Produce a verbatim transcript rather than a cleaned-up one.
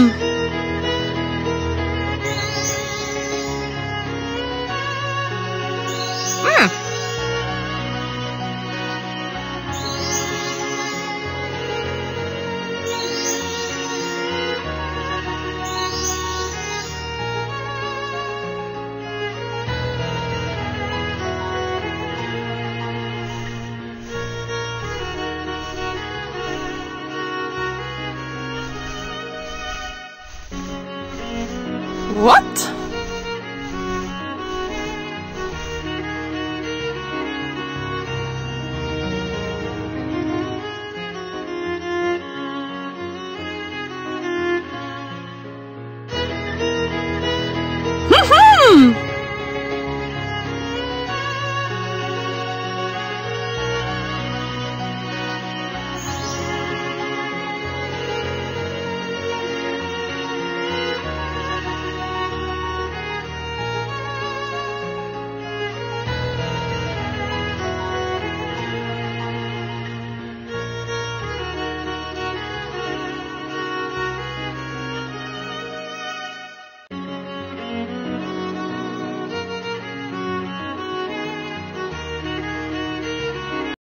Come! Mm. What?